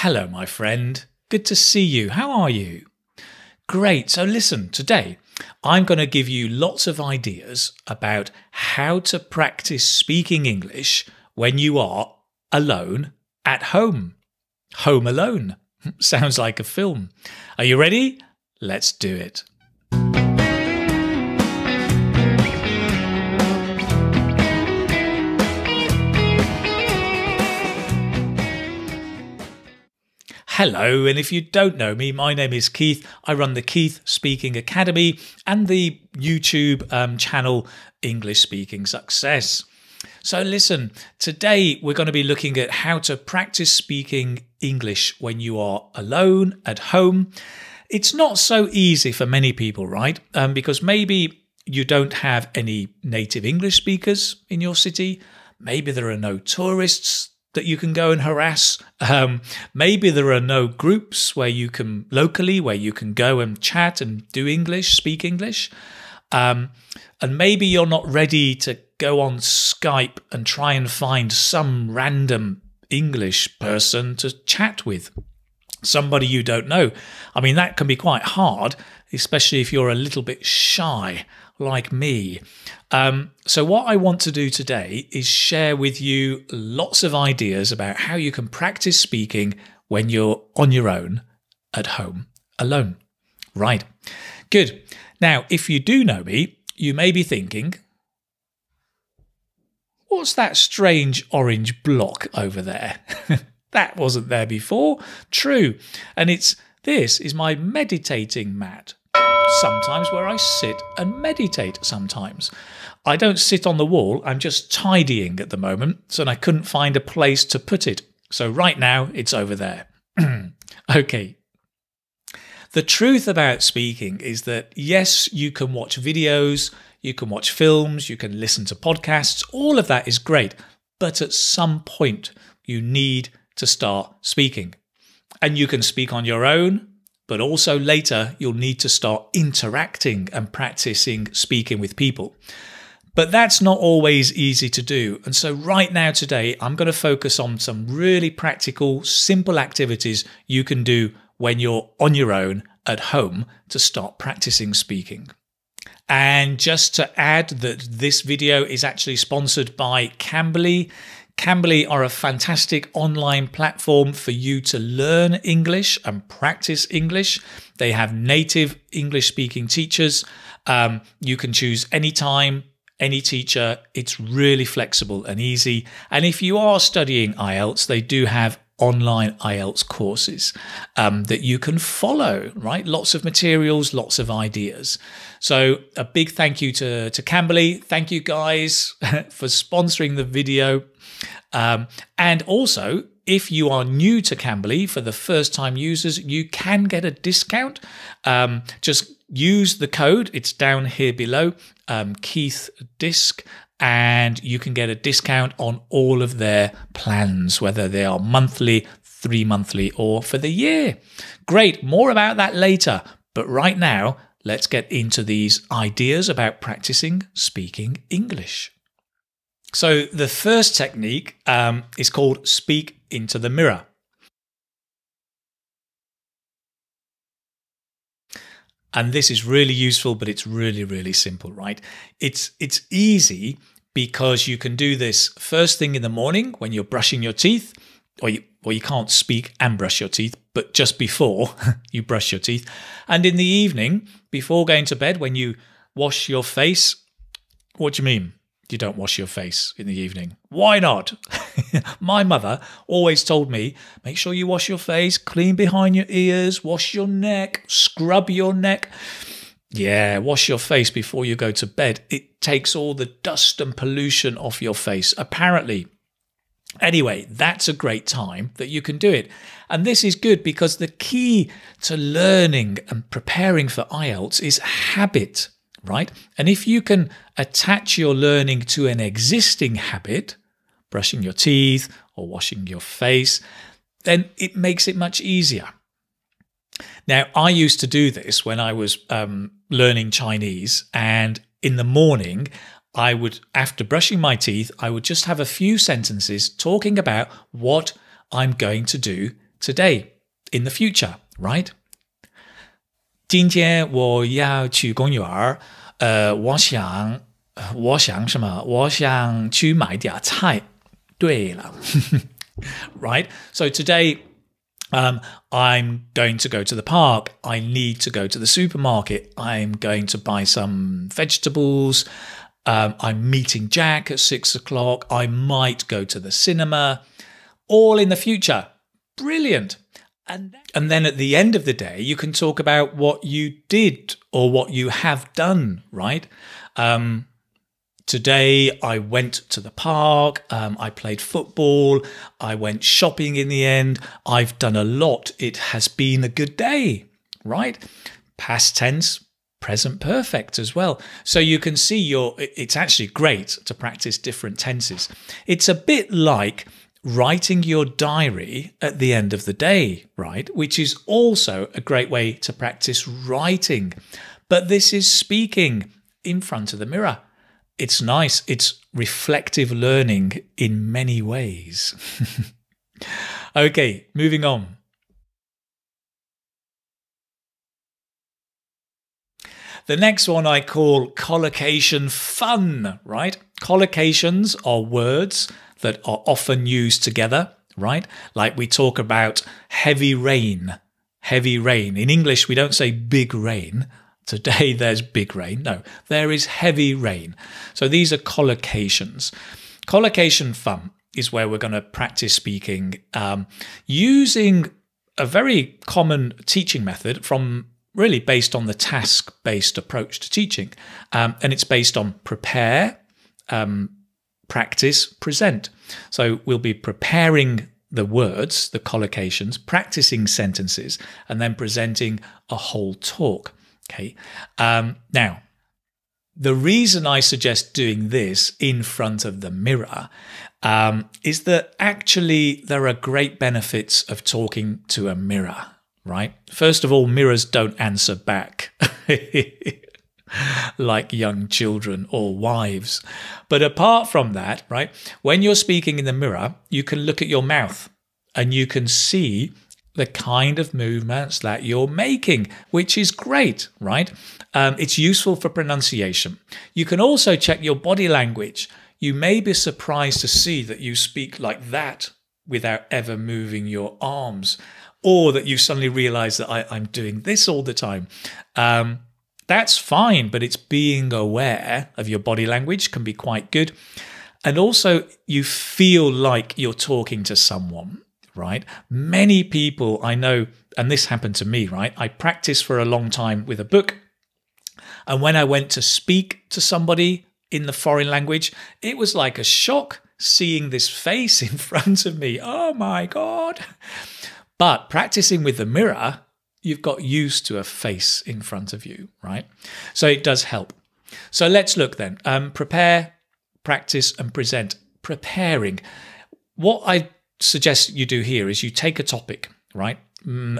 Hello, my friend. Good to see you. How are you? Great. So listen, today I'm going to give you lots of ideas about how to practice speaking English when you are alone at home. Home Alone. Sounds like a film. Are you ready? Let's do it. Hello, and if you don't know me, my name is Keith. I run the Keith Speaking Academy and the YouTube channel English Speaking Success. So listen, today we're going to be looking at how to practice speaking English when you are alone at home. It's not so easy for many people, right? Because maybe you don't have any native English speakers in your city. Maybe there are no tourists that you can go and harass. Maybe there are no groups where you can go and chat and do English, speak English. And maybe you're not ready to go on Skype and try and find some random English person to chat with, somebody you don't know. I mean, that can be quite hard, especially if you're a little bit shy like me. So what I want to do today is share with you lots of ideas about how you can practice speaking when you're on your own at home alone. Right. Good. Now, if you do know me, you may be thinking, what's that strange orange block over there? That wasn't there before. True. And this is my meditating mat. Sometimes where I sit and meditate sometimes. I don't sit on the wall. I'm just tidying at the moment, so I couldn't find a place to put it. So right now it's over there. Okay. The truth about speaking is that, yes, you can watch videos, you can watch films, you can listen to podcasts. All of that is great. But at some point you need to start speaking, and you can speak on your own. But also later, you'll need to start interacting and practicing speaking with people. But that's not always easy to do. And so right now today, I'm going to focus on some really practical, simple activities you can do when you're on your own at home to start practicing speaking. And just to add that this video is actually sponsored by Cambly. Cambly are a fantastic online platform for you to learn English and practice English. They have native English-speaking teachers. You can choose any time, any teacher. It's really flexible and easy. And if you are studying IELTS, they do have online IELTS courses that you can follow, right? Lots of materials, lots of ideas. So a big thank you to Cambly. Thank you guys for sponsoring the video. And also, if you are new to Cambly, for the first-time users, you can get a discount. Just use the code. It's down here below, Keith-Disc, and you can get a discount on all of their plans, whether they are monthly, 3 monthly, or for the year. Great. More about that later. But right now, let's get into these ideas about practicing speaking English. So the first technique is called speak into the mirror. And this is really useful, but it's really, really simple, right? It's easy because you can do this first thing in the morning when you're brushing your teeth, or you can't speak and brush your teeth, but just before you brush your teeth. And in the evening, before going to bed, when you wash your face. What do you mean? You don't wash your face in the evening. Why not? My mother always told me, make sure you wash your face, clean behind your ears, wash your neck, scrub your neck. Yeah, wash your face before you go to bed. It takes all the dust and pollution off your face, apparently. Anyway, that's a great time that you can do it. And this is good because the key to learning and preparing for IELTS is habit. Right? And if you can attach your learning to an existing habit, brushing your teeth or washing your face, then it makes it much easier. Now, I used to do this when I was learning Chinese, and in the morning, I would, after brushing my teeth, I would just have a few sentences talking about what I'm going to do today, in the future, right? 今天我要去公园，我想什么？我想去买点菜。对了，right? So today, I'm going to go to the park. I need to go to the supermarket. I'm going to buy some vegetables. I'm meeting Jack at 6 o'clock. I might go to the cinema. All in the future. Brilliant. And then at the end of the day, you can talk about what you did or what you have done, right? Today, I went to the park. I played football. I went shopping in the end. I've done a lot. It has been a good day, right? Past tense, present perfect as well. So you can see it's actually great to practice different tenses. It's a bit like writing your diary at the end of the day, right? Which is also a great way to practice writing. But this is speaking in front of the mirror. It's nice. It's reflective learning in many ways. Okay, moving on. The next one I call collocation fun, right? Collocations are words that are often used together, right? Like we talk about heavy rain, heavy rain. In English, we don't say big rain. Today, there's big rain. No, there is heavy rain. So these are collocations. Collocation fun is where we're going to practice speaking using a very common teaching method from really based on the task-based approach to teaching. And it's based on prepare, practice, present. So we'll be preparing the words, the collocations, practicing sentences, and then presenting a whole talk. Okay. Now, the reason I suggest doing this in front of the mirror is that actually there are great benefits of talking to a mirror, right? First of all, mirrors don't answer back like young children or wives. But apart from that, right, when you're speaking in the mirror, you can look at your mouth and you can see the kind of movements that you're making, which is great, right? It's useful for pronunciation. You can also check your body language. You may be surprised to see that you speak like that without ever moving your arms, or that you suddenly realize that I'm doing this all the time. That's fine, but it's being aware of your body language can be quite good. And also, you feel like you're talking to someone, right? Many people I know, and this happened to me, right? I practiced for a long time with a book. And when I went to speak to somebody in the foreign language, it was like a shock seeing this face in front of me. Oh my God. But practicing with the mirror, you've got used to a face in front of you, right? So it does help. So let's look then. Prepare, practice, and present. Preparing. What I suggest you do here is you take a topic, right?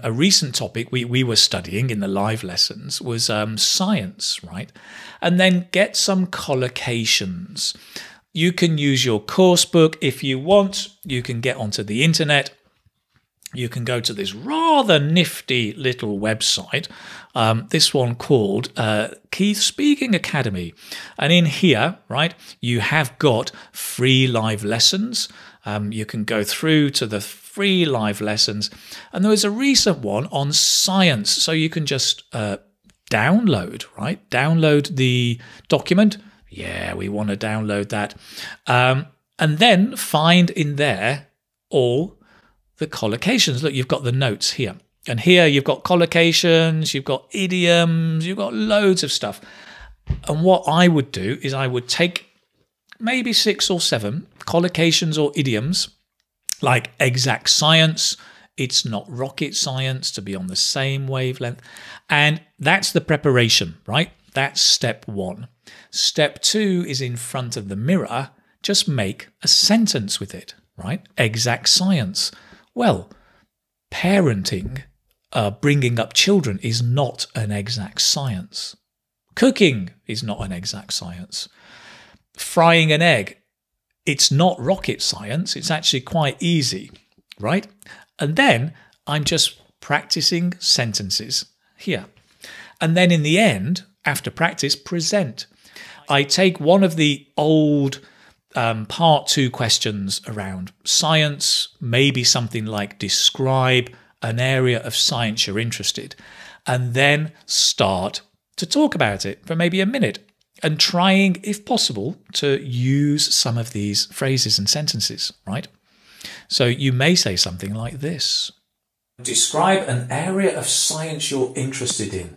A recent topic we were studying in the live lessons was science, right? And then get some collocations. You can use your course book if you want. You can get onto the internet. You can go to this rather nifty little website, this one called Keith Speaking Academy. And in here, right, you have got free live lessons. You can go through to the free live lessons. And there was a recent one on science. So you can just download, right? Download the document. Yeah, we want to download that. And then find in there all the collocations. Look, you've got the notes here. And here you've got collocations, you've got idioms, you've got loads of stuff. And what I would do is I would take maybe 6 or 7 collocations or idioms, like exact science, it's not rocket science, to be on the same wavelength. And that's the preparation, right? That's step 1. Step 2 is in front of the mirror, just make a sentence with it, right? Exact science. Well, parenting, bringing up children is not an exact science. Cooking is not an exact science. Frying an egg, it's not rocket science. It's actually quite easy, right? And then I'm just practicing sentences here. And then in the end, after practice, present. I take one of the old Part 2 questions around science, maybe something like describe an area of science you're interested, and then start to talk about it for maybe a minute and trying, if possible, to use some of these phrases and sentences, right? So you may say something like this. Describe an area of science you're interested in.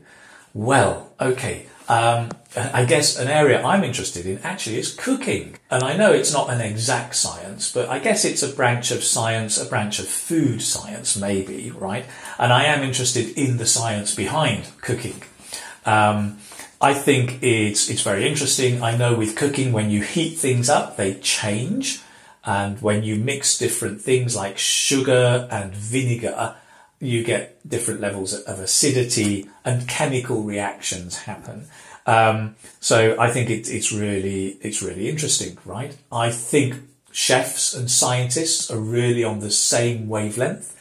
Well, okay. I guess an area I'm interested in actually is cooking. And I know it's not an exact science, but I guess it's a branch of science, a branch of food science maybe, right? And I am interested in the science behind cooking. I think it's very interesting. I know with cooking, when you heat things up, they change. And when you mix different things like sugar and vinegar, you get different levels of acidity and chemical reactions happen. So I think it's really interesting, right? I think chefs and scientists are really on the same wavelength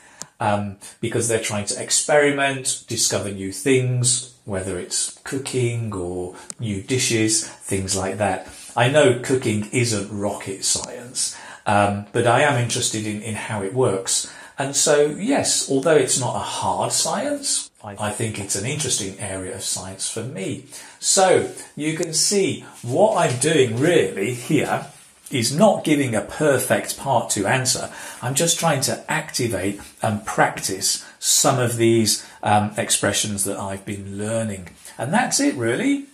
because they're trying to experiment, discover new things, whether it's cooking or new dishes, things like that. I know cooking isn't rocket science, but I am interested in how it works. And so, yes, although it's not a hard science, I think it's an interesting area of science for me. So you can see what I'm doing really here is not giving a perfect Part 2 answer. I'm just trying to activate and practice some of these expressions that I've been learning. And that's it, really.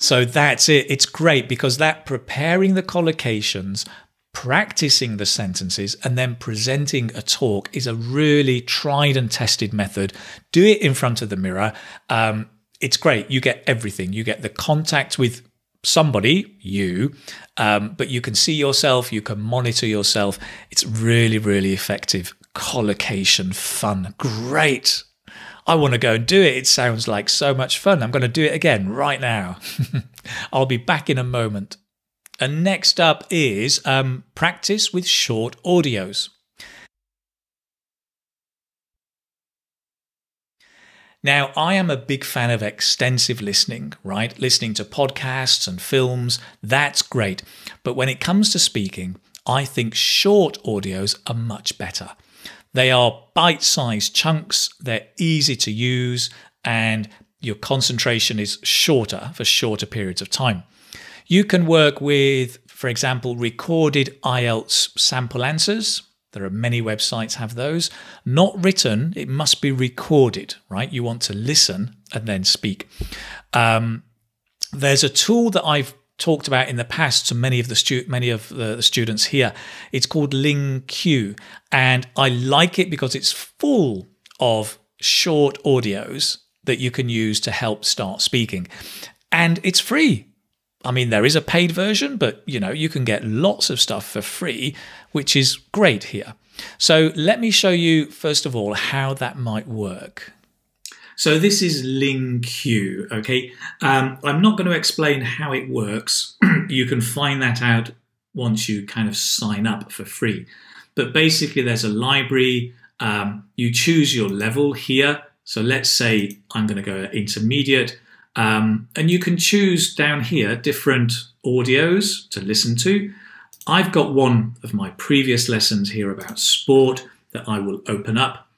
So that's it. It's great because that preparing the collocations, practicing the sentences and then presenting a talk is a really tried and tested method. Do it in front of the mirror. It's great. You get everything. You get the contact with somebody, you, but you can see yourself. You can monitor yourself. It's really, really effective. Collocation fun. Great. I want to go and do it. It sounds like so much fun. I'm going to do it again right now. I'll be back in a moment. And next up is practice with short audios. Now, I am a big fan of extensive listening, right? Listening to podcasts and films, that's great. But when it comes to speaking, I think short audios are much better. They are bite-sized chunks, they're easy to use, and your concentration is shorter for shorter periods of time. You can work with, for example, recorded IELTS sample answers. There are many websites have those. Not written, it must be recorded, right? You want to listen and then speak. There's a tool that I've talked about in the past to many of the students here. It's called LingQ, and I like it because it's full of short audios that you can use to help start speaking. And it's free. I mean, there is a paid version, but you know, you can get lots of stuff for free, which is great here. So let me show you, first of all, how that might work. So this is LingQ, okay? I'm not going to explain how it works. You can find that out once you kind of sign up for free. But basically there's a library. You choose your level here. So let's say I'm going to go intermediate. And you can choose down here different audios to listen to. I've got one of my previous lessons here about sport that I will open up.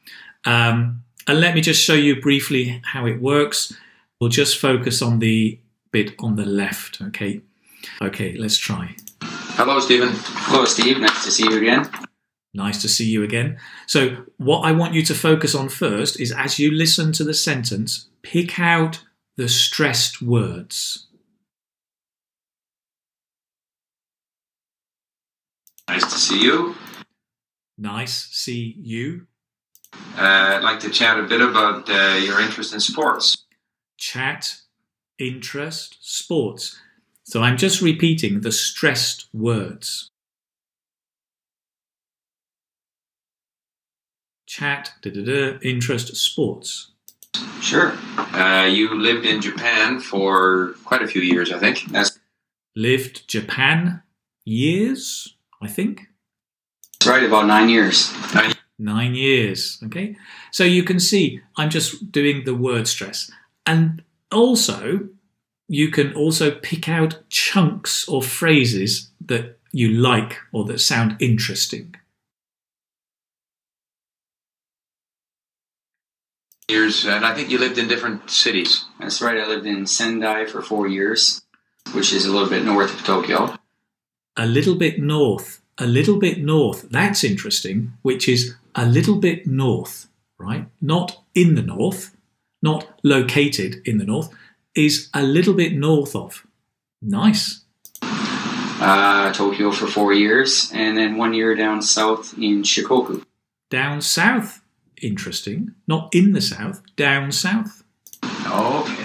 And let me just show you briefly how it works. We'll just focus on the bit on the left, okay? Okay, let's try. Hello, Stephen. Hello, Steve. Nice to see you again. Nice to see you again. So what I want you to focus on first is as you listen to the sentence, pick out the stressed words. Nice to see you. Nice see you. I'd like to chat a bit about your interest in sports. Chat, interest, sports. So I'm just repeating the stressed words. Chat, interest, sports. Sure. You lived in Japan for quite a few years, I think. That's lived Japan years, I think. Right, about 9 years. 9 years, okay? So you can see I'm just doing the word stress. And also, you can also pick out chunks or phrases that you like or that sound interesting. Years, and I think you lived in different cities. That's right, I lived in Sendai for 4 years, which is a little bit north of Tokyo. A little bit north, a little bit north. That's interesting, which is a little bit north, right? Not in the north, not located in the north, is a little bit north of. Nice. Tokyo for 4 years, and then 1 year down south in Shikoku. Down south. Interesting. Not in the south, down south. Oh, okay.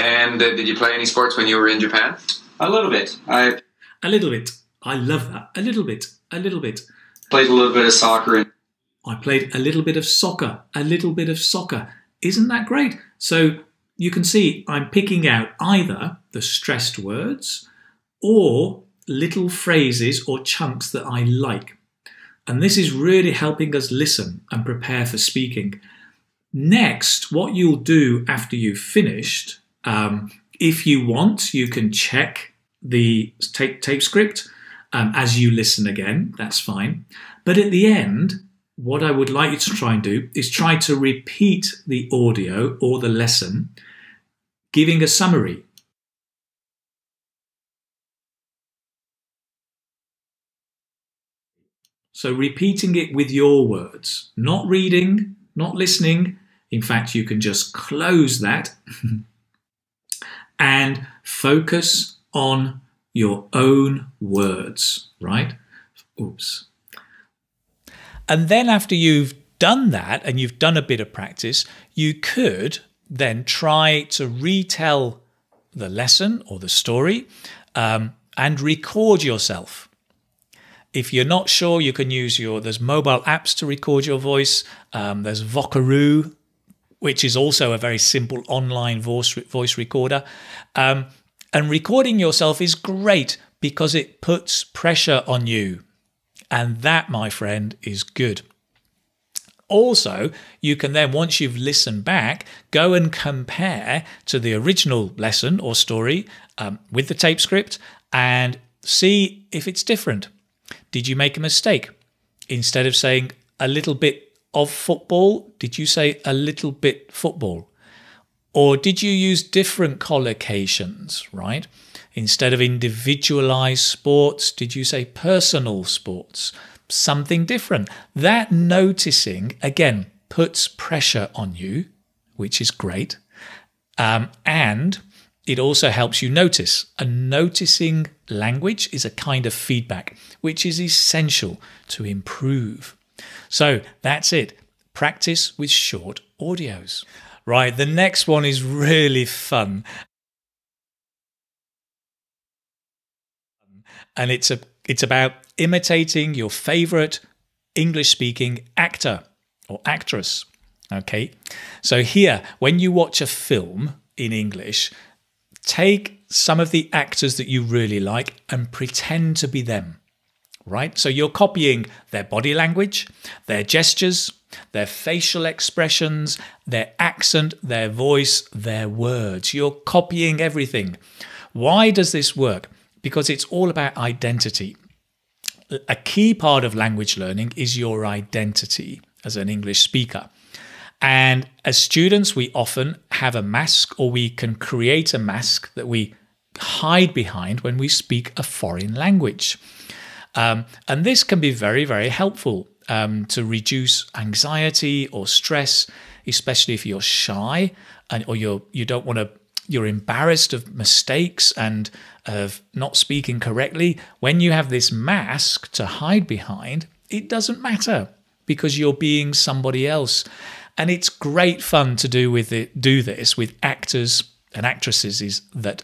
And did you play any sports when you were in Japan? A little bit. A little bit. I love that. A little bit. A little bit. Played a little bit of soccer. I played a little bit of soccer. A little bit of soccer. Isn't that great? So you can see I'm picking out either the stressed words or little phrases or chunks that I like. And this is really helping us listen and prepare for speaking. Next, what you'll do after you've finished, if you want, you can check the tape script as you listen again. That's fine. But at the end, what I would like you to try and do is try to repeat the audio or the lesson, giving a summary. So repeating it with your words, not reading, not listening. In fact, you can just close that and focus on your own words, right? Oops. And then after you've done that and you've done a bit of practice, you could then try to retell the lesson or the story and record yourself. If you're not sure, you can use there's mobile apps to record your voice. There's Vocaroo, which is also a very simple online voice recorder. And recording yourself is great because it puts pressure on you. And that, my friend, is good. Also, you can then, once you've listened back, go and compare to the original lesson or story with the tape script and see if it's different. Did you make a mistake? Instead of saying a little bit of football, did you say a little bit football? Or did you use different collocations, right? Instead of individualized sports, did you say personal sports? Something different. That noticing, again, puts pressure on you, which is great. And it also helps you notice. And noticing language is a kind of feedback, which is essential to improve. So that's it. Practice with short audios. Right, the next one is really fun. And it's about imitating your favourite English-speaking actor or actress. Okay, so here, when you watch a film in English, take some of the actors that you really like and pretend to be them, right? So you're copying their body language, their gestures, their facial expressions, their accent, their voice, their words. You're copying everything. Why does this work? Because it's all about identity. A key part of language learning is your identity as an English speaker. And as students, we often have a mask, or we can create a mask that we hide behind when we speak a foreign language. And this can be very, very helpful to reduce anxiety or stress, especially if you're shy and or you're embarrassed of mistakes and of not speaking correctly. When you have this mask to hide behind, it doesn't matter because you're being somebody else. And it's great fun to do this with actors and actresses that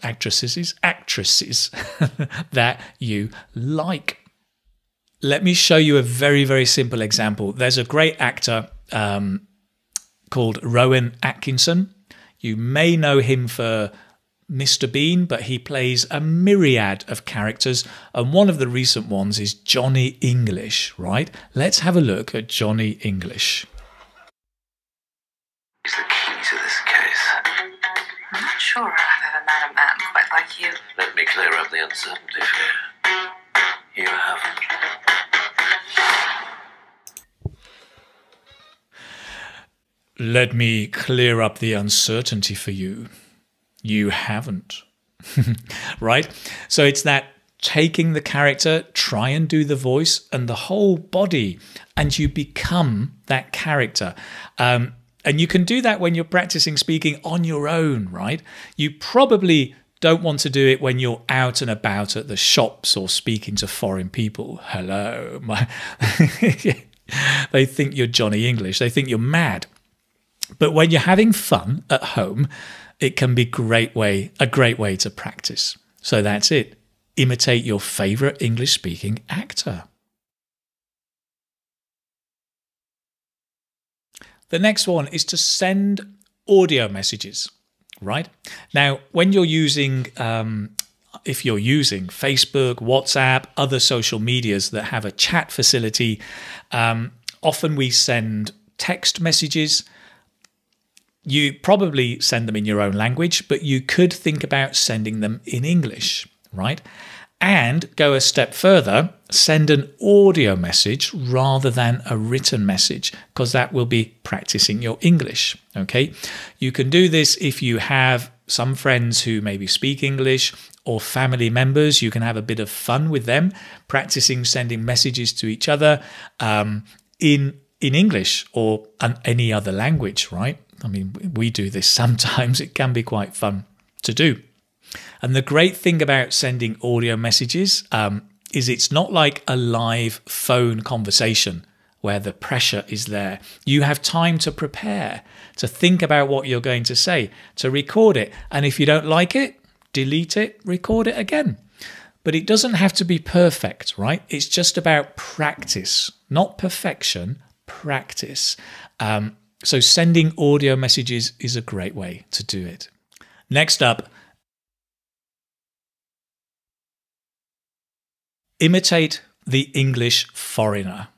you like. Let me show you a very, very simple example. There's a great actor called Rowan Atkinson. You may know him for Mr. Bean, but he plays a myriad of characters, and one of the recent ones is Johnny English, right? Let's have a look at Johnny English. Is the key to this case? I'm not sure I've ever met a man quite like you. Let me clear up the uncertainty for you. You haven't. Let me clear up the uncertainty for you. You haven't. Right? So it's that taking the character, try and do the voice and the whole body, and you become that character. And you can do that when you're practicing speaking on your own, right? You probably don't want to do it when you're out and about at the shops or speaking to foreign people. Hello. They think you're Johnny English. They think you're mad. But when you're having fun at home, it can be a great way to practice. So that's it. Imitate your favourite English-speaking actor. The next one is to send audio messages, right? Now, when you're using, if you're using Facebook, WhatsApp, other social medias that have a chat facility, often we send text messages. You probably send them in your own language, but you could think about sending them in English, right? And go a step further, send an audio message rather than a written message, because that will be practicing your English, okay? You can do this if you have some friends who maybe speak English or family members. You can have a bit of fun with them, practicing sending messages to each other in English or any other language, right? I mean, we do this sometimes. It can be quite fun to do. And the great thing about sending audio messages is it's not like a live phone conversation where the pressure is there. You have time to prepare, to think about what you're going to say, to record it. And if you don't like it, delete it, record it again. But it doesn't have to be perfect, right? It's just about practice, not perfection, practice. So sending audio messages is a great way to do it. Next up, imitate the English foreigner.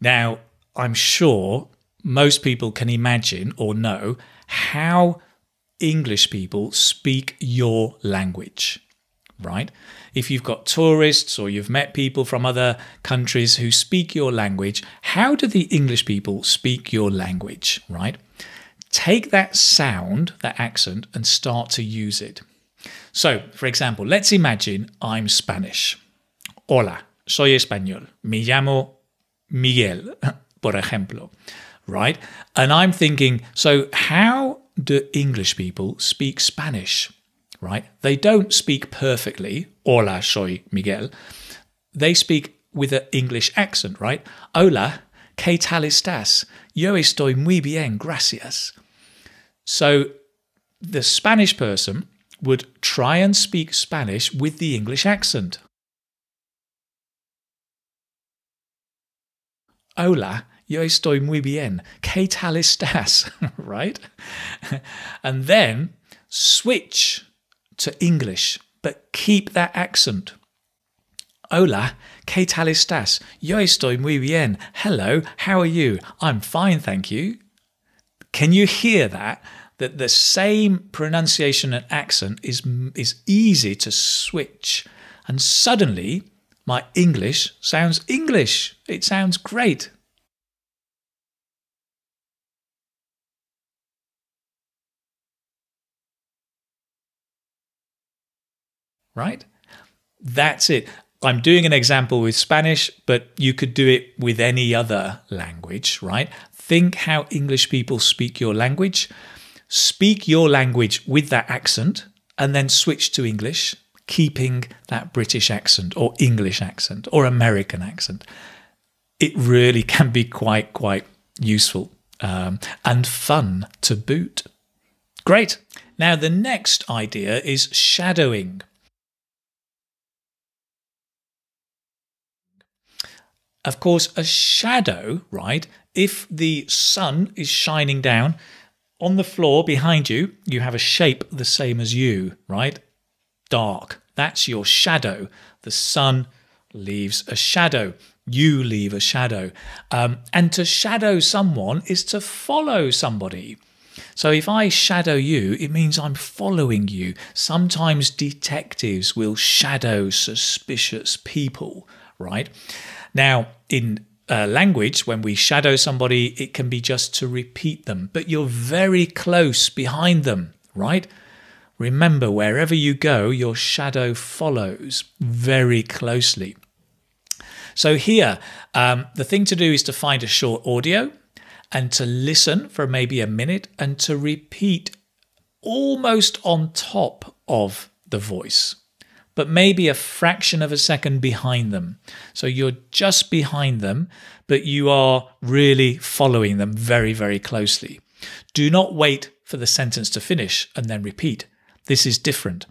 Now, I'm sure most people can imagine or know how English people speak your language, right? If you've got tourists or you've met people from other countries who speak your language, how do the English people speak your language, right? Take that sound, that accent, and start to use it. So, for example, let's imagine I'm Spanish. Hola, soy español. Me llamo Miguel, por ejemplo, right? And I'm thinking, so how do English people speak Spanish? Right? They don't speak perfectly, hola, soy Miguel. They speak with an English accent, right? Hola, ¿qué tal estás? Yo estoy muy bien, gracias. So the Spanish person would try and speak Spanish with the English accent. Hola, yo estoy muy bien, ¿qué tal estás? Right? And then switch to English, but keep that accent. Hola, ¿qué tal estás? Yo estoy muy bien. Hello, how are you? I'm fine, thank you. Can you hear that? That the same pronunciation and accent is easy to switch. And suddenly, my English sounds English. It sounds great. Right? That's it. I'm doing an example with Spanish, but you could do it with any other language, right? Think how English people speak your language. Speak your language with that accent and then switch to English, keeping that British accent or English accent or American accent. It really can be quite useful and fun to boot. Great. Now, the next idea is shadowing. Of course, a shadow, right? If the sun is shining down, On the floor behind you, you have a shape the same as you, right? Dark. That's your shadow. The sun leaves a shadow. You leave a shadow. And to shadow someone is to follow somebody. So if I shadow you, it means I'm following you. Sometimes detectives will shadow suspicious people, right? Now, in language, when we shadow somebody, it can be just to repeat them, but you're very close behind them, right? Remember, wherever you go, your shadow follows very closely. So here, the thing to do is to find a short audio and to listen for maybe a minute and to repeat almost on top of the voice, but maybe a fraction of a second behind them. So you're just behind them, but you are really following them very, very closely. Do not wait for the sentence to finish and then repeat. This is different.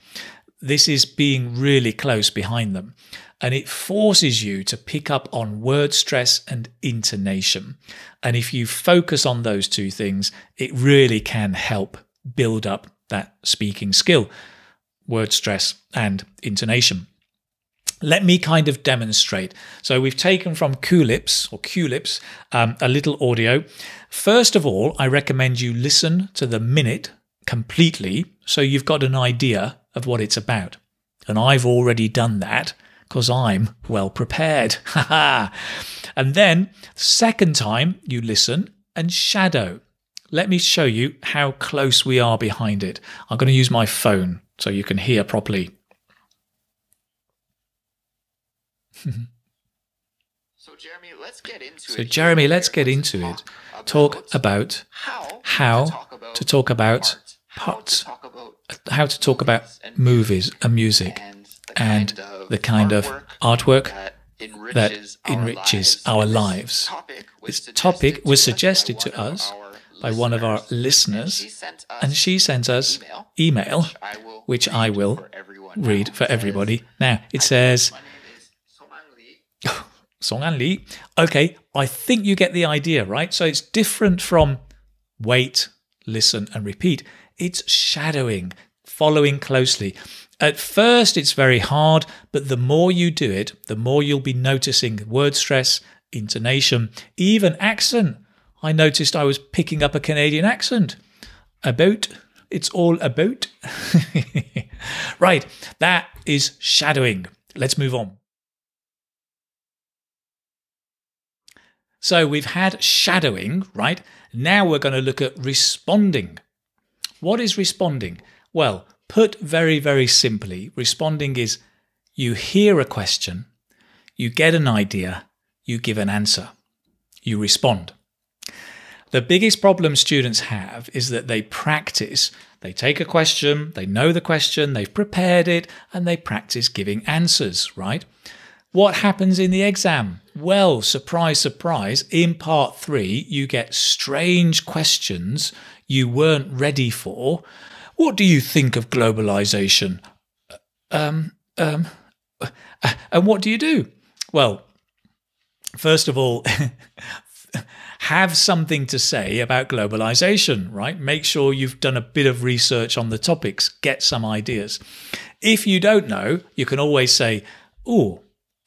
This is being really close behind them, and it forces you to pick up on word stress and intonation. And if you focus on those two things, it really can help build up that speaking skill, word stress and intonation. Let me kind of demonstrate. So we've taken from Culips, a little audio. First of all, I recommend you listen to the minute completely so you've got an idea of what it's about. And I've already done that because I'm well prepared. And then second time you listen and shadow. Let me show you how close we are behind it. I'm going to use my phone so you can hear properly. So Jeremy, let's get into it. Talk about how to talk about parts, how to talk about movies and music, and the kind of artwork that enriches our lives. This topic was suggested to us by one of our listeners, and she sent us email, which I will read for everybody. Now, it says, Song An Lee. Okay, I think you get the idea, right? So it's different from wait, listen, and repeat. It's shadowing, following closely. At first, it's very hard, but the more you do it, the more you'll be noticing word stress, intonation, even accent. I noticed I was picking up a Canadian accent. About, it's all about. Right, that is shadowing. Let's move on. So we've had shadowing, right? Now we're going to look at responding. What is responding? Well, put very, very simply, responding is you hear a question, you get an idea, you give an answer, you respond. The biggest problem students have is that they practice. They take a question, they know the question, they've prepared it, and they practice giving answers, right? What happens in the exam? Well, surprise, surprise, in part 3, you get strange questions you weren't ready for. What do you think of globalization? And what do you do? Well, first of all, have something to say about globalization, right? Make sure you've done a bit of research on the topics, get some ideas. If you don't know, you can always say, oh,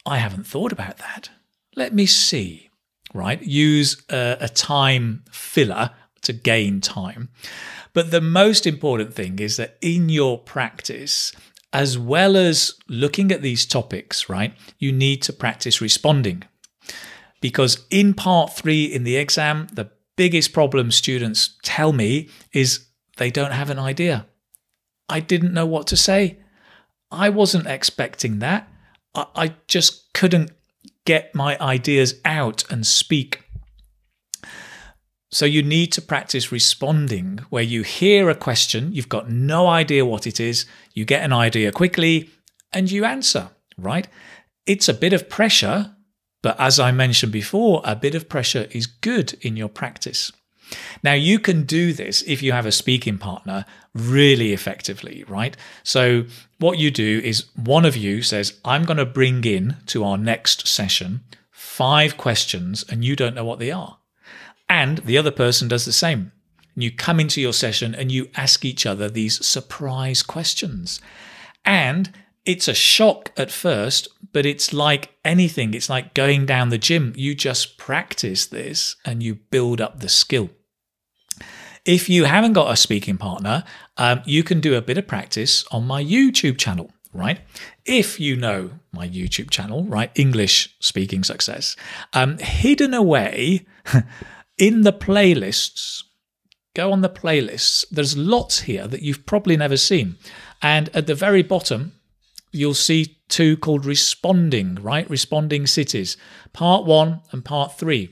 I haven't thought about that. Let me see, right? Use a time filler to gain time. But the most important thing is that in your practice, as well as looking at these topics, right, you need to practice responding. Because in part 3 in the exam, the biggest problem students tell me is they don't have an idea. I didn't know what to say. I wasn't expecting that. I just couldn't get my ideas out and speak. So you need to practice responding, where you hear a question, you've got no idea what it is, you get an idea quickly, and you answer, right? It's a bit of pressure, but as I mentioned before, a bit of pressure is good in your practice. Now, you can do this if you have a speaking partner really effectively, right? So what you do is one of you says, I'm going to bring in to our next session 5 questions and you don't know what they are. And the other person does the same. and you come into your session and you ask each other these surprise questions. And it's a shock at first, but it's like anything. It's like going down the gym. You just practice this and you build up the skill. If you haven't got a speaking partner, you can do a bit of practice on my YouTube channel, right? If you know my YouTube channel, right, English Speaking Success, hidden away in the playlists, go on the playlists. There's lots here that you've probably never seen. And at the very bottom, you'll see two called Responding, right? Responding Cities, Part 1 and Part 3.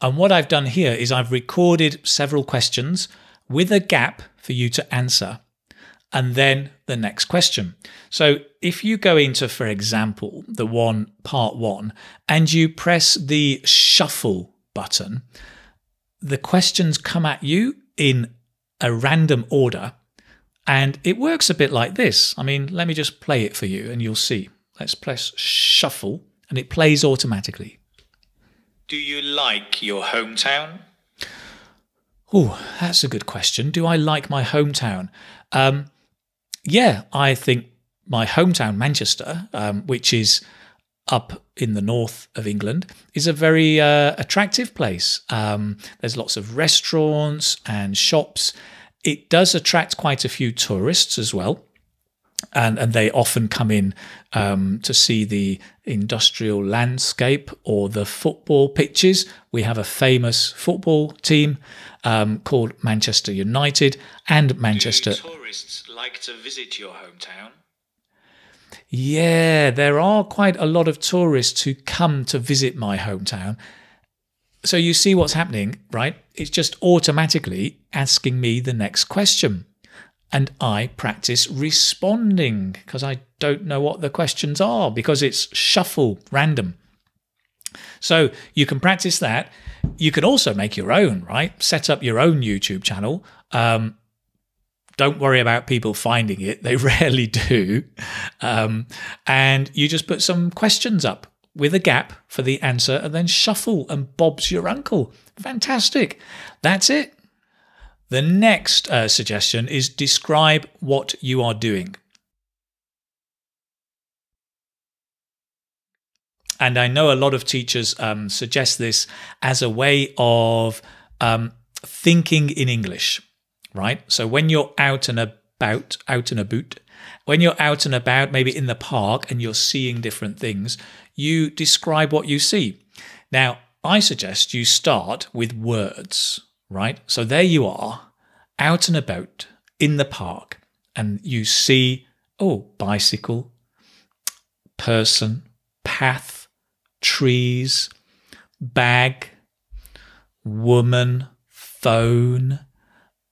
And what I've done here is I've recorded several questions with a gap for you to answer, and then the next question. So if you go into, for example, the one Part 1, and you press the shuffle button, the questions come at you in a random order. And it works a bit like this. I mean, let me just play it for you and you'll see. Let's press shuffle and it plays automatically. Do you like your hometown? Oh, that's a good question. Do I like my hometown? Yeah, I think my hometown, Manchester, which is up in the north of England, is a very attractive place. There's lots of restaurants and shops. It does attract quite a few tourists as well. And they often come in to see the industrial landscape or the football pitches. We have a famous football team called Manchester United and Manchester. Do tourists like to visit your hometown? Yeah, there are quite a lot of tourists who come to visit my hometown. So you see what's happening, right? It's just automatically asking me the next question. And I practice responding because I don't know what the questions are because it's shuffle, random. So you can practice that. You can also make your own, right? Set up your own YouTube channel. Don't worry about people finding it. They rarely do. And you just put some questions up with a gap for the answer and then shuffle and Bob's your uncle. Fantastic. That's it. The next suggestion is describe what you are doing. And I know a lot of teachers suggest this as a way of thinking in English, right? So when you're out and about, maybe in the park and you're seeing different things, you describe what you see. Now, I suggest you start with words. Right? So there you are, out and about, in the park, and you see, oh, bicycle, person, path, trees, bag, woman, phone,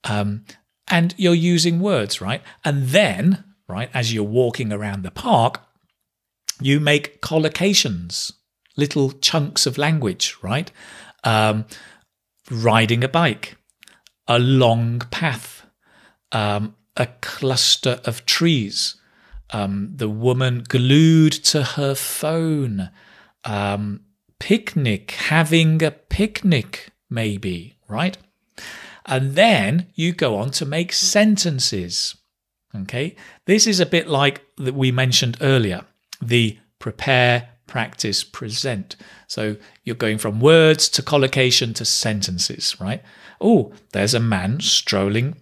and you're using words, right? And then, right, as you're walking around the park, you make collocations, little chunks of language, right? Riding a bike, a long path, a cluster of trees, the woman glued to her phone, picnic, having a picnic maybe, right? And then you go on to make sentences, okay? This is a bit like that we mentioned earlier, the prepare, practice, present. So you're going from words to collocation to sentences, right? Oh, there's a man strolling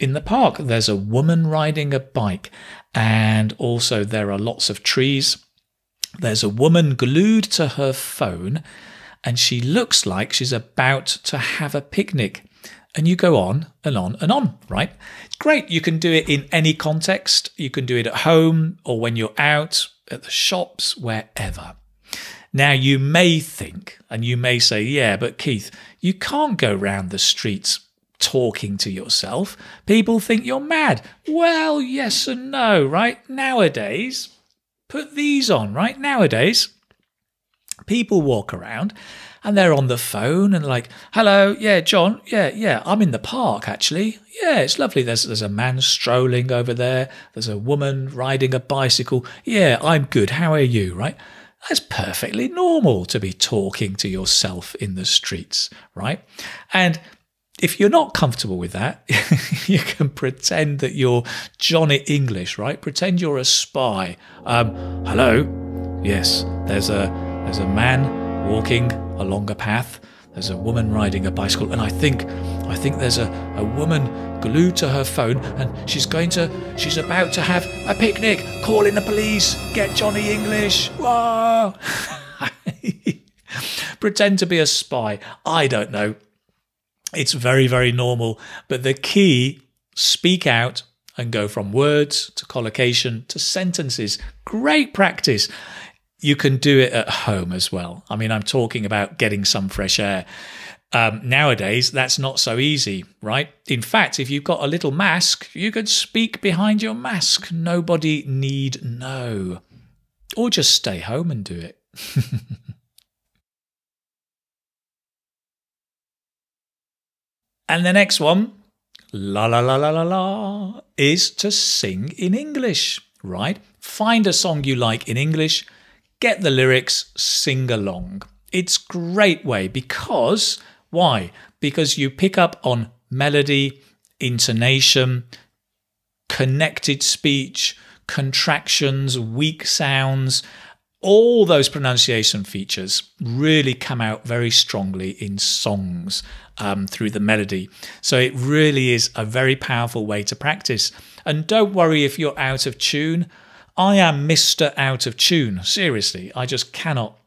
in the park. There's a woman riding a bike. And also there are lots of trees. There's a woman glued to her phone and she looks like she's about to have a picnic. And you go on and on and on, right? It's great. You can do it in any context. You can do it at home or when you're out, at the shops, wherever. Now, you may think, and you may say, yeah, but Keith, you can't go round the streets talking to yourself. People think you're mad. Well, yes and no, right? Nowadays, put these on, right? Nowadays, people walk around and they're on the phone and like, hello, yeah, John, yeah, I'm in the park actually. Yeah, it's lovely. There's a man strolling over there. There's a woman riding a bicycle. Yeah, I'm good. How are you, right? That's perfectly normal to be talking to yourself in the streets, right? And if you're not comfortable with that, you can pretend that you're Johnny English, right? Pretend you're a spy. Hello? Yes, there's a man walking along a path. There's a woman riding a bicycle, and I think there's a woman glued to her phone, and she's about to have a picnic. Call in the police. Get Johnny English. Whoa! Pretend to be a spy. I don't know. It's very, very normal. But the key, speak out and go from words to collocation to sentences. Great practice. You can do it at home as well. I mean, I'm talking about getting some fresh air. Nowadays, that's not so easy, right? In fact, if you've got a little mask, you could speak behind your mask. Nobody need know. Or just stay home and do it. And the next one, la la la la la la, is to sing in English, right? Find a song you like in English. Get the lyrics, sing along. It's a great way because, why? Because you pick up on melody, intonation, connected speech, contractions, weak sounds. All those pronunciation features really come out very strongly in songs through the melody. So it really is a very powerful way to practice. And don't worry if you're out of tune. I am Mr. Out of Tune. Seriously, I just cannot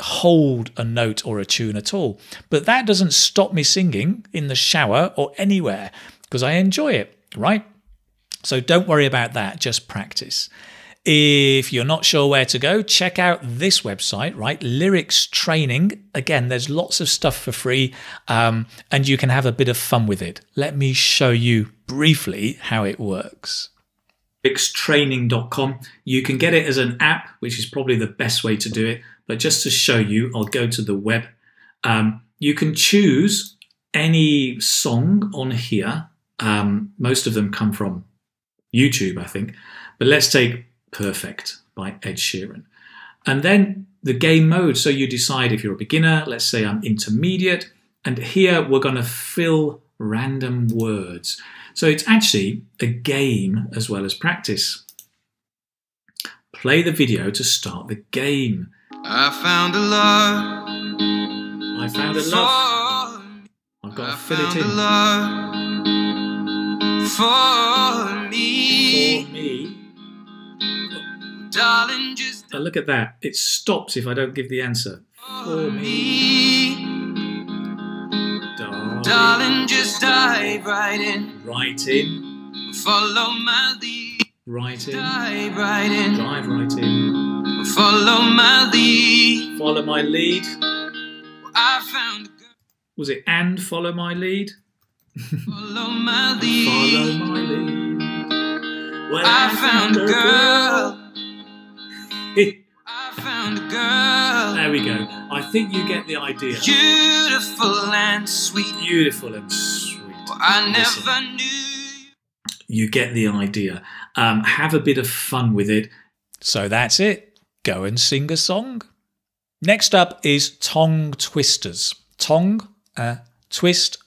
hold a note or a tune at all. But that doesn't stop me singing in the shower or anywhere because I enjoy it, right? So don't worry about that. Just practice. If you're not sure where to go, check out this website, right? Lyrics Training. Again, there's lots of stuff for free and you can have a bit of fun with it. Let me show you briefly how it works. LyricsTraining.com. You can get it as an app, which is probably the best way to do it. But just to show you, I'll go to the web. You can choose any song on here. Most of them come from YouTube, I think. But let's take Perfect by Ed Sheeran. And then the game mode. So you decide if you're a beginner. Let's say I'm intermediate. And here we're going to fill random words. So it's actually a game as well as practice. Play the video to start the game. I found a love. I found a love. I've got to fill it in. For me. For me. Oh. Darling, just now look at that. It stops if I don't give the answer. For me. Darling, just dive right in. Right in. Follow my lead. Right in. Dive right in. Dive right in. Follow my lead. Follow my lead. I found. Was it and follow my lead? Follow my lead. Follow my lead. Well, I found a girl. I found a girl. There we go. I think you get the idea. Beautiful and sweet. Beautiful and sweet. Well, I never knew. You get the idea. Have a bit of fun with it. So that's it. Go and sing a song. Next up is tongue twisters. Tongue, twist.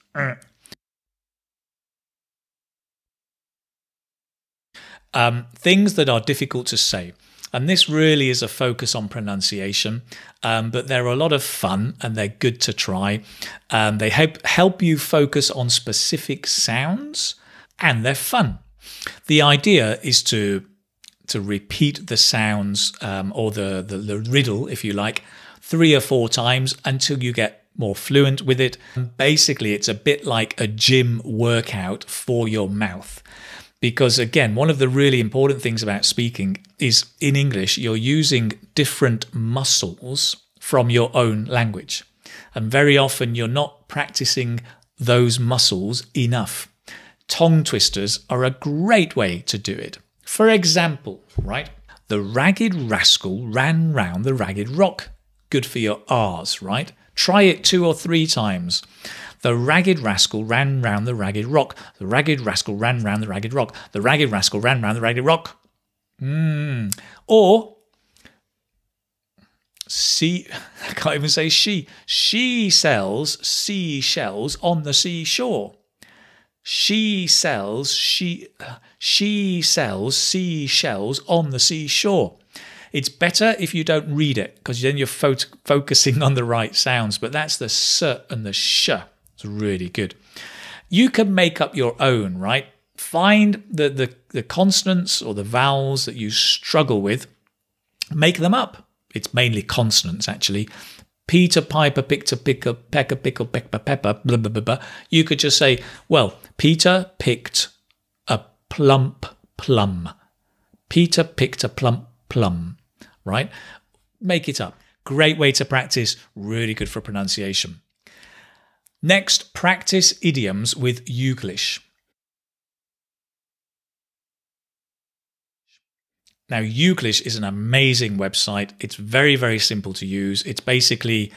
Things that are difficult to say. And this really is a focus on pronunciation, but they're a lot of fun and they're good to try. They help you focus on specific sounds and they're fun. The idea is to repeat the sounds or the riddle, if you like, 3 or 4 times until you get more fluent with it. And basically, it's a bit like a gym workout for your mouth. Because again, one of the really important things about speaking is in English, you're using different muscles from your own language. And very often you're not practicing those muscles enough. Tongue twisters are a great way to do it. For example, right? The ragged rascal ran round the ragged rock. Good for your R's, right? Try it 2 or 3 times. The ragged rascal ran round the ragged rock. The ragged rascal ran round the ragged rock. The ragged rascal ran round the ragged rock. Or She, I can't even say she. She sells seashells on the seashore. She sells seashells on the seashore. It's better if you don't read it, because then you're focusing on the right sounds, but that's the s and the sh. It's really good. You can make up your own, right? Find the consonants or the vowels that you struggle with. Make them up. It's mainly consonants, actually. Peter, Piper, Pictor, Picker, Pecker, Pickle, Pepper, Pepper, blah, blah, blah, blah. You could just say, well, Peter picked a plump plum. Peter picked a plump plum, right? Make it up. Great way to practice. Really good for pronunciation. Next, practice idioms with Youglish. Now, Youglish is an amazing website. It's very, very simple to use. It's basically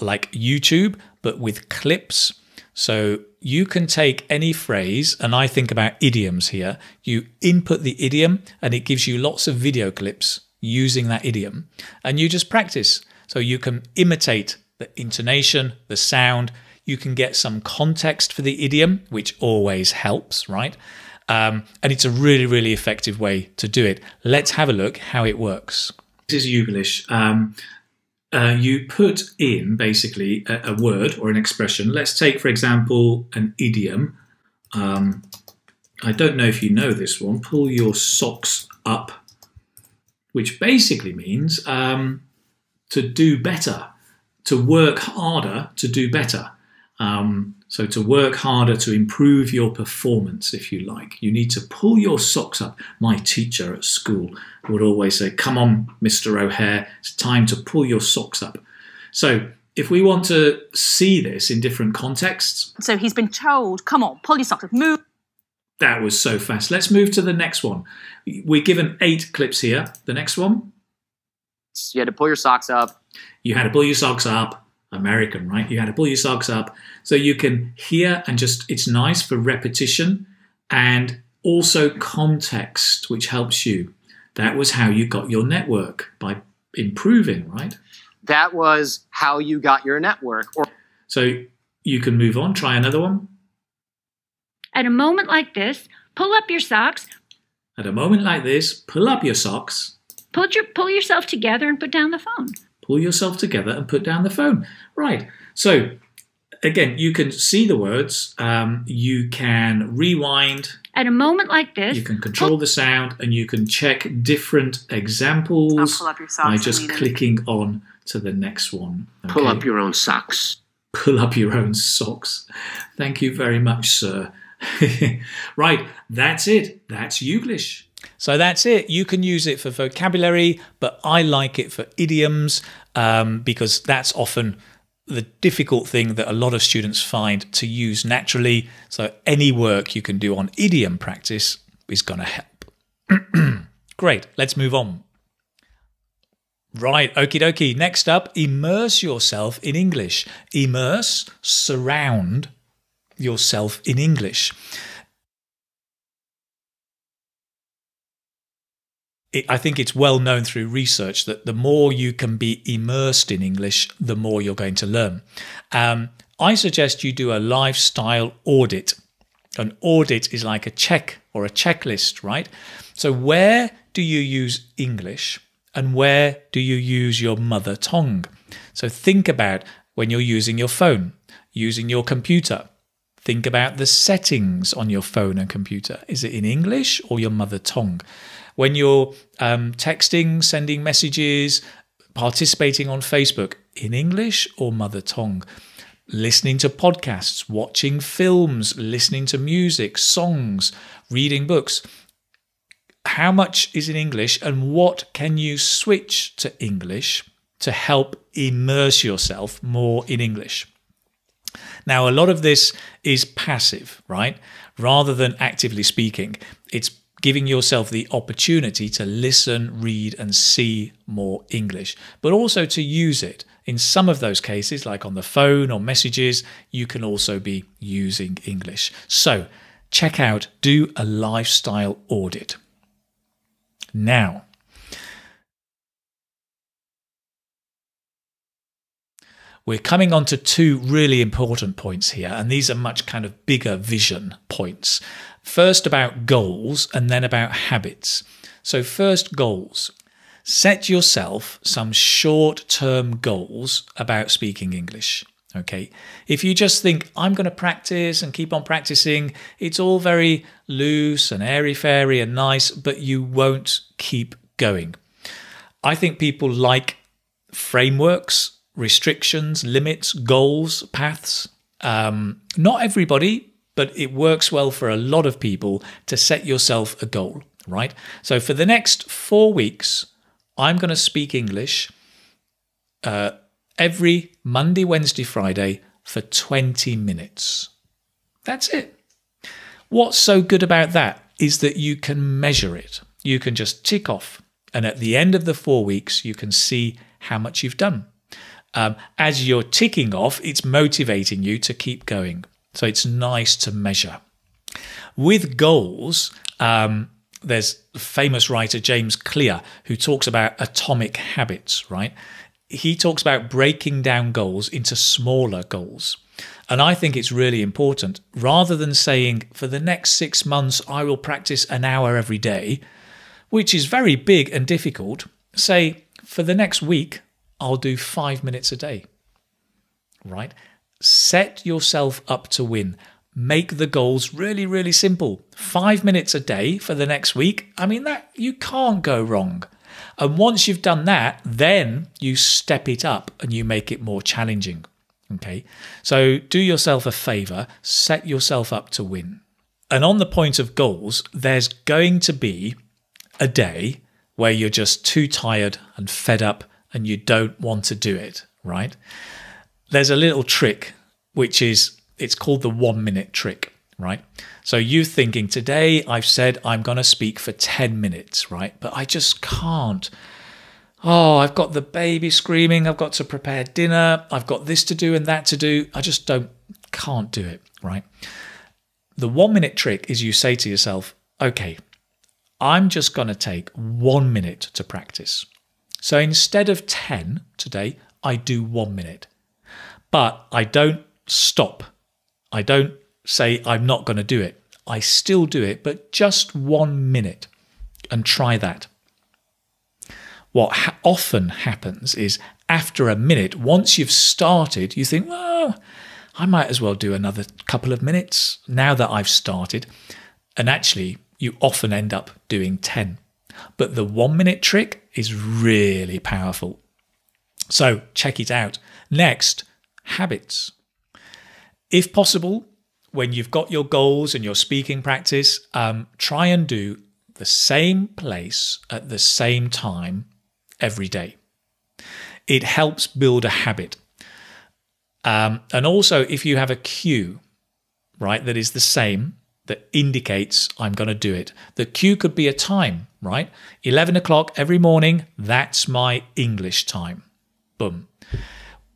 like YouTube, but with clips. So you can take any phrase, and I think about idioms here. You input the idiom, and it gives you lots of video clips using that idiom. And you just practice. So you can imitate the intonation, the sound. You can get some context for the idiom, which always helps, right? And it's a really, really effective way to do it. Let's have a look how it works. This is Youglish. You put in basically a word or an expression. Let's take, for example, an idiom. I don't know if you know this one. Pull your socks up, which basically means to do better, to work harder, to do better. So to work harder to improve your performance, if you like. You need to pull your socks up. My teacher at school would always say, come on, Mr. O'Hare, it's time to pull your socks up. So if we want to see this in different contexts. So he's been told, come on, pull your socks up, move. That was so fast. Let's move to the next one. We're given 8 clips here. The next one. You had to pull your socks up. You had to pull your socks up. American, right? You had to pull your socks up. So you can hear and just, it's nice for repetition and also context, which helps you. That was how you got your network by improving, right? That was how you got your network. So you can move on, try another one. At a moment like this, pull up your socks. At a moment like this, pull up your socks. Pull yourself together and put down the phone. Pull yourself together and put down the phone. Right. So, again, you can see the words. You can rewind. At a moment like this. You can control the sound and you can check different examples by just clicking on to the next one. Okay. Pull up your own socks. Pull up your own socks. Thank you very much, sir. Right. That's it. That's Youglish. So that's it. You can use it for vocabulary, but I like it for idioms because that's often the difficult thing that a lot of students find to use naturally. So any work you can do on idiom practice is going to help. Great. Let's move on. Right. Okie dokie. Next up, immerse yourself in English. Immerse, surround yourself in English. I think it's well known through research that the more you can be immersed in English, the more you're going to learn. I suggest you do a lifestyle audit. An audit is like a check or a checklist, right? So where do you use English and where do you use your mother tongue? So think about when you're using your phone, using your computer. Think about the settings on your phone and computer. Is it in English or your mother tongue? When you're texting, sending messages, participating on Facebook, in English or mother tongue? Listening to podcasts, watching films, listening to music, songs, reading books. How much is in English and what can you switch to English to help immerse yourself more in English? Now, a lot of this is passive, right? Rather than actively speaking, it's giving yourself the opportunity to listen, read, and see more English, but also to use it. In some of those cases, like on the phone or messages, you can also be using English. So check out, do a lifestyle audit. Now, We're coming on to two really important points here, and these are much kind of bigger vision points. First about goals and then about habits. So first, goals. Set yourself some short-term goals about speaking English. Okay, if you just think, I'm going to practice and keep on practicing, it's all very loose and airy-fairy and nice, but you won't keep going. I think people like frameworks, restrictions, limits, goals, paths. Not everybody, but it works well for a lot of people to set yourself a goal, right? So for the next 4 weeks, I'm going to speak English every Monday, Wednesday, Friday for 20 minutes. That's it. What's so good about that is that you can measure it. You can just tick off. And at the end of the 4 weeks, you can see how much you've done. As you're ticking off, it's motivating you to keep going. So it's nice to measure. With goals, there's the famous writer James Clear, who talks about atomic habits, right? He talks about breaking down goals into smaller goals. And I think it's really important, rather than saying for the next 6 months, I will practice an hour every day, which is very big and difficult. Say for the next week, I'll do 5 minutes a day, right? Set yourself up to win. Make the goals really, really simple. 5 minutes a day for the next week. I mean, that you can't go wrong. And once you've done that, then you step it up and you make it more challenging. Okay, so do yourself a favor, set yourself up to win. And on the point of goals, there's going to be a day where you're just too tired and fed up and you don't want to do it, right? There's a little trick, which is, it's called the 1 minute trick, right? So you thinking, today I've said I'm going to speak for 10 minutes, right? But I just can't. Oh, I've got the baby screaming. I've got to prepare dinner. I've got this to do and that to do. I just can't do it, right? The 1 minute trick is you say to yourself, okay, I'm just going to take 1 minute to practice. So instead of 10 today, I do 1 minute, but I don't stop. I don't say I'm not going to do it. I still do it, but just 1 minute, and try that. What often happens is after a minute, once you've started, you think, well, I might as well do another couple of minutes now that I've started. And actually, you often end up doing 10. But the 1 minute trick is really powerful. So check it out. Next, habits. If possible, when you've got your goals and your speaking practice, try and do the same place at the same time every day. It helps build a habit. And also, if you have a cue, right, that is the same, that indicates I'm going to do it. The cue could be a time, right? 11 o'clock every morning, that's my English time. Boom.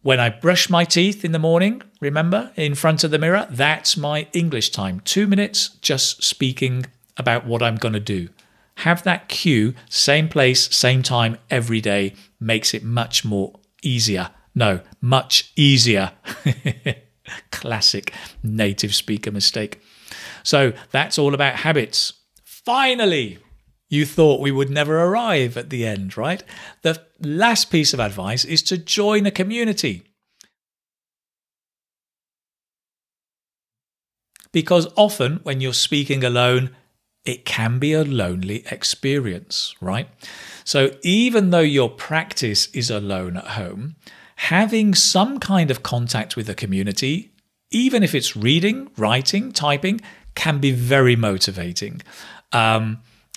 When I brush my teeth in the morning, remember, in front of the mirror, that's my English time. 2 minutes just speaking about what I'm going to do. Have that cue, same place, same time every day, makes it much more easier. No, much easier. Classic native speaker mistake. So that's all about habits. Finally, you thought we would never arrive at the end, right? The last piece of advice is to join a community. Because often when you're speaking alone, it can be a lonely experience, right? So even though your practice is alone at home, having some kind of contact with the community, even if it's reading, writing, typing, can be very motivating.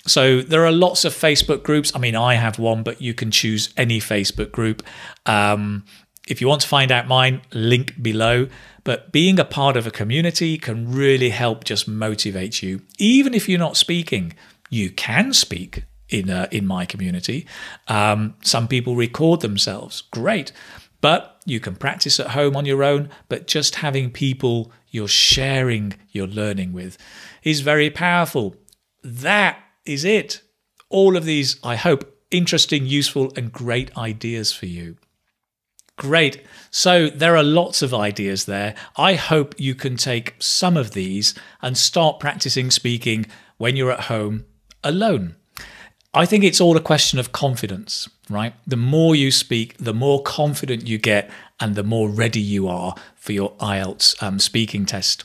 So there are lots of Facebook groups. I mean, I have one, but you can choose any Facebook group. If you want to find out mine, link below. But being a part of a community can really help just motivate you. Even if you're not speaking, you can speak in my community. Some people record themselves. Great. But you can practice at home on your own, but just having people you're sharing your learning with is very powerful. That is it. All of these, I hope, interesting, useful, and great ideas for you. Great. So there are lots of ideas there. I hope you can take some of these and start practicing speaking when you're at home alone. I think it's all a question of confidence, right? The more you speak, the more confident you get and the more ready you are for your IELTS speaking test.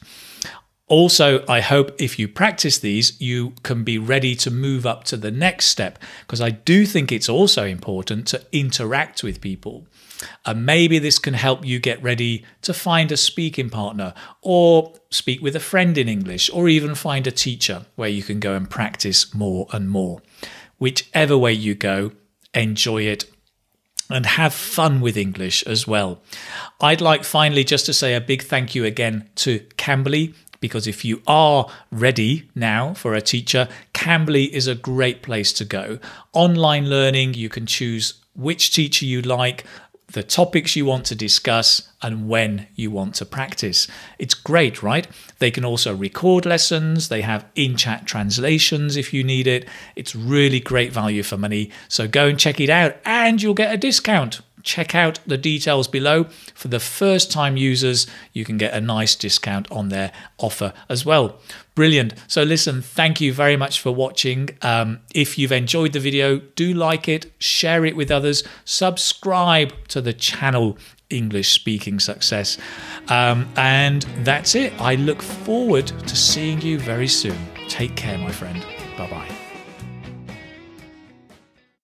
Also, I hope if you practice these, you can be ready to move up to the next step, because I do think it's also important to interact with people. And maybe this can help you get ready to find a speaking partner or speak with a friend in English, or even find a teacher where you can go and practice more and more. Whichever way you go, enjoy it and have fun with English as well. I'd like finally just to say a big thank you again to Cambly, because if you are ready now for a teacher, Cambly is a great place to go. Online learning, you can choose which teacher you like, the topics you want to discuss, and when you want to practice. It's great, right? They can also record lessons. They have in-chat translations if you need it. It's really great value for money. So go and check it out and you'll get a discount. Check out the details below. For the first-time users, you can get a nice discount on their offer as well. Brilliant. So listen, thank you very much for watching. If you've enjoyed the video, do like it, share it with others, subscribe to the channel English Speaking Success. And that's it. I look forward to seeing you very soon. Take care, my friend. Bye-bye.